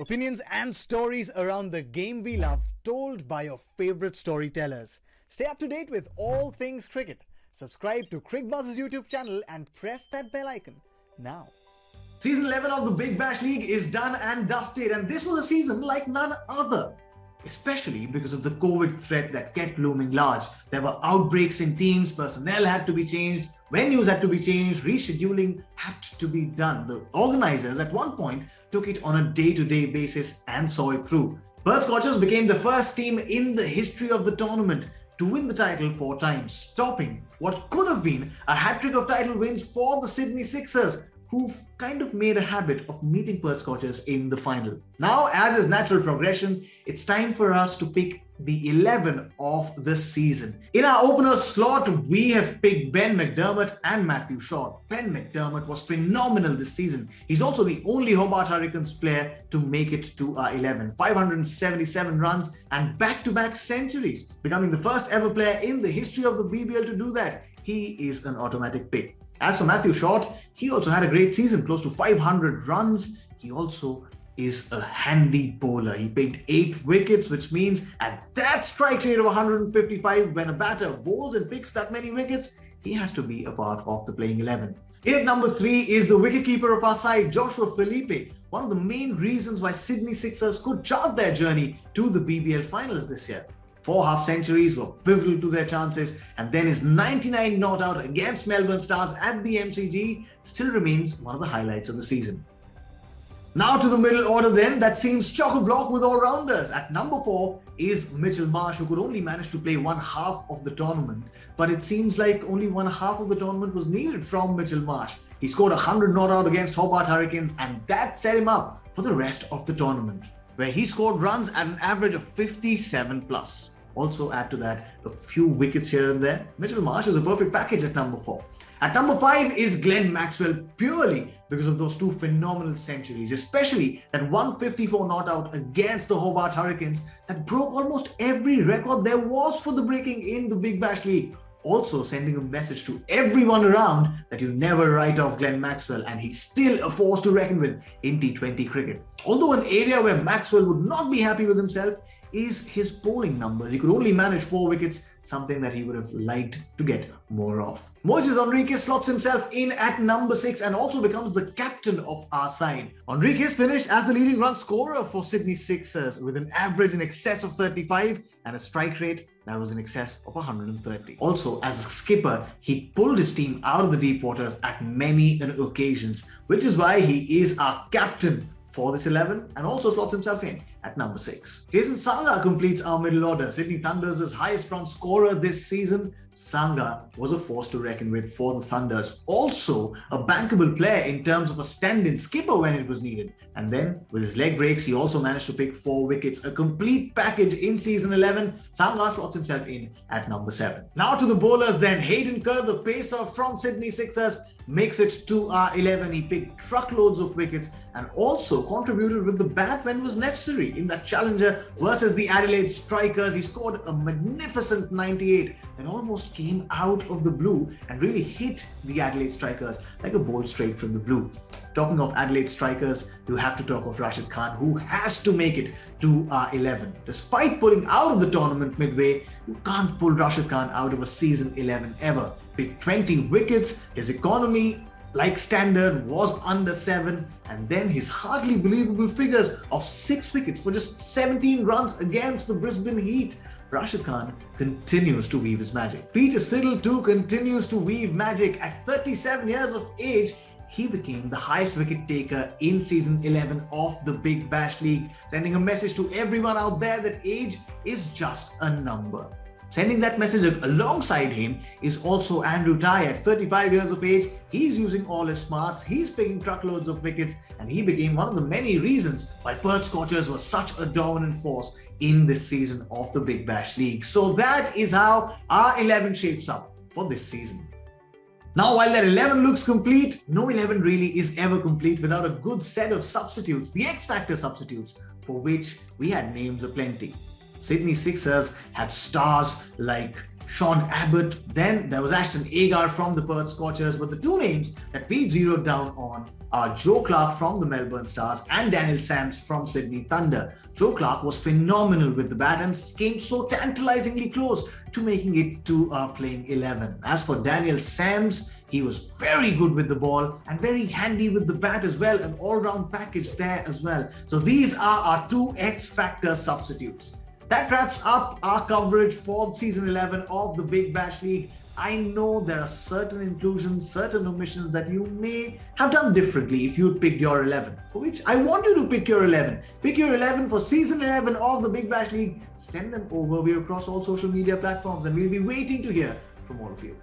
Opinions and stories around the game we love, told by your favourite storytellers. Stay up to date with all things cricket. Subscribe to Cricbuzz's YouTube channel and press that bell icon now. Season 11 of the Big Bash League is done and dusted, and this was a season like none other, especially because of the COVID threat that kept looming large. There were outbreaks in teams, personnel had to be changed, venues had to be changed, rescheduling had to be done. The organisers at one point took it on a day-to-day basis and saw it through. Perth Scorchers became the first team in the history of the tournament to win the title 4 times, stopping what could have been a hat-trick of title wins for the Sydney Sixers, who've kind of made a habit of meeting Perth Scorchers in the final. Now, as is natural progression, it's time for us to pick the 11 of the season. In our opener slot, we have picked Ben McDermott and Matthew Short. Ben McDermott was phenomenal this season. He's also the only Hobart Hurricanes player to make it to our 11. 577 runs and back-to-back centuries, becoming the first ever player in the history of the BBL to do that. He is an automatic pick. As for Matthew Short, he also had a great season, close to 500 runs. He also is a handy bowler. He picked 8 wickets, which means at that strike rate of 155, when a batter bowls and picks that many wickets, he has to be a part of the playing 11. In at number 3 is the wicketkeeper of our side, Joshua Felipe. One of the main reasons why Sydney Sixers could chart their journey to the BBL finals this year. 4 half centuries were pivotal to their chances, and then his 99 not out against Melbourne Stars at the MCG still remains one of the highlights of the season. Now to the middle order then, that seems chock-a-block with all-rounders. At number 4 is Mitchell Marsh, who could only manage to play 1 half of the tournament, but it seems like only 1 half of the tournament was needed from Mitchell Marsh. He scored 100 not out against Hobart Hurricanes, and that set him up for the rest of the tournament, where he scored runs at an average of 57+. Also add to that a few wickets here and there. Mitchell Marsh is a perfect package at number 4. At number 5 is Glenn Maxwell, purely because of those 2 phenomenal centuries, especially that 154 not out against the Hobart Hurricanes that broke almost every record there was for the breaking in the Big Bash League. Also sending a message to everyone around that you never write off Glenn Maxwell, and he's still a force to reckon with in T20 cricket. Although an area where Maxwell would not be happy with himself is his bowling numbers. He could only manage 4 wickets, something that he would have liked to get more of. Moises Henriques slots himself in at number 6 and also becomes the captain of our side. Henriques finished as the leading run scorer for Sydney Sixers with an average in excess of 35 and a strike rate that was in excess of 130. Also, as a skipper, he pulled his team out of the deep waters at many occasions, which is why he is our captain for this 11 and also slots himself in at number 6. Jason Sangha completes our middle order. Sydney Thunder's highest run scorer this season. Sangha was a force to reckon with for the Thunders. Also a bankable player in terms of a stand-in skipper when it was needed. And then with his leg breaks, he also managed to pick 4 wickets. A complete package in season 11. Sangha slots himself in at number 7. Now to the bowlers then. Hayden Kerr, the pacer from Sydney Sixers, makes it to our 11. He picked truckloads of wickets and also contributed with the bat when was necessary in that challenger versus the Adelaide Strikers. He scored a magnificent 98 that almost came out of the blue and really hit the Adelaide Strikers like a ball straight from the blue. Talking of Adelaide Strikers, you have to talk of Rashid Khan, who has to make it to our 11. Despite pulling out of the tournament midway, you can't pull Rashid Khan out of a season 11 ever. Big 20 wickets, his economy, like standard, was under 7, and then his hardly believable figures of 6 wickets for just 17 runs against the Brisbane Heat. Rashid Khan continues to weave his magic. Peter Siddle too continues to weave magic. At 37 years of age, he became the highest wicket taker in season 11 of the Big Bash League, sending a message to everyone out there that age is just a number. Sending that message alongside him is also Andrew Ty at 35 years of age. He's using all his smarts, he's picking truckloads of wickets, and he became one of the many reasons why Perth Scorchers were such a dominant force in this season of the Big Bash League. So that is how our 11 shapes up for this season. Now, while that 11 looks complete, no 11 really is ever complete without a good set of substitutes, the X-Factor substitutes, for which we had names aplenty. Sydney Sixers had stars like Sean Abbott. Then there was Ashton Agar from the Perth Scorchers. But the two names that we've zeroed down on are Joe Clark from the Melbourne Stars and Daniel Sams from Sydney Thunder. Joe Clark was phenomenal with the bat and came so tantalizingly close to making it to playing 11. As for Daniel Sams, he was very good with the ball and very handy with the bat as well, an all-round package there as well. So these are our two X-Factor substitutes. That wraps up our coverage for Season 11 of the Big Bash League. I know there are certain inclusions, certain omissions that you may have done differently if you picked your 11, for which I want you to pick your 11. Pick your 11 for Season 11 of the Big Bash League. Send them over. We're across all social media platforms and we'll be waiting to hear from all of you.